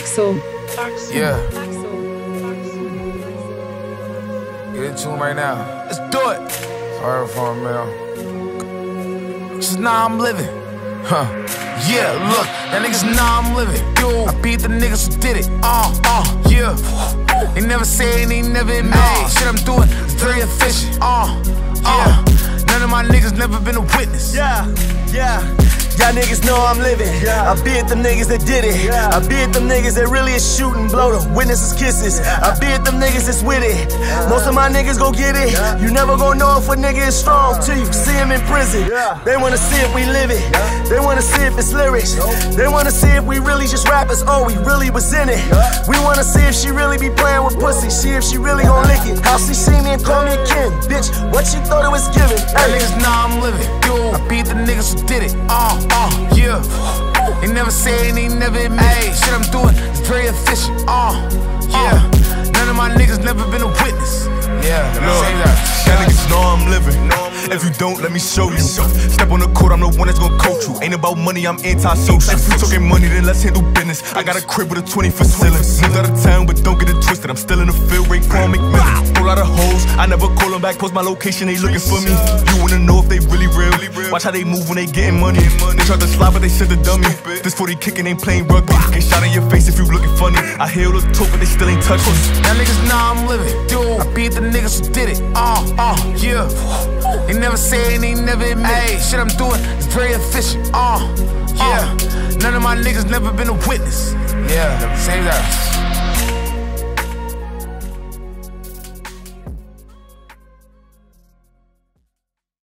Axel. Yeah. Get into him right now. Let's do it. Sorry for him, man. This is now I'm living. Huh. Yeah, look, that niggas now I'm living. Yo, I beat the niggas who did it. Yeah. They never say and they never admit. Shit I'm doing is very efficient. None of my niggas never been a witness. Y'all niggas know I'm living. I be at them niggas that did it. I be at them niggas that really is shooting, blow the witnesses kisses. I be at them niggas that's with it. Most of my niggas go get it. You never gon' know if a nigga is strong till you see him in prison. They wanna see if we live it. They wanna see if it's lyrics. They wanna see if we really just rappers. Oh, we really was in it. We wanna see if she really be playing with pussy. See if she really gon' lick it. How she seen me and call me a king. Bitch, what she thought it was giving? That niggas now I'm living. I beat the niggas who did it. Yeah. They never say and they never admit. Shit I'm doing is very efficient. None of my niggas never been a witness. Look, y'all niggas know I'm living. If you don't, let me show you. Step on the court, I'm the one that's gonna coach you. Ain't about money, I'm anti-social. If you talking money, then let's handle business. I got a crib with a 20-foot ceiling. Moved out of town, but don't get it twisted. I'm still in the field, Rayquan McMillan. Pull out of hoes, I never call them back. Post my location, they looking for me. You wanna know if they really real? Watch how they move when they getting money. They tried to slide, but they said the dummy. This 40 kicking ain't playing rugby. Get shot in your face if you looking funny. I hear all the talk, but they still ain't touching. That niggas now I'm living. I beat the niggas who did it. Yeah. They never say and they never admit. Shit I'm doing is very efficient. None of my niggas never been a witness. Save that.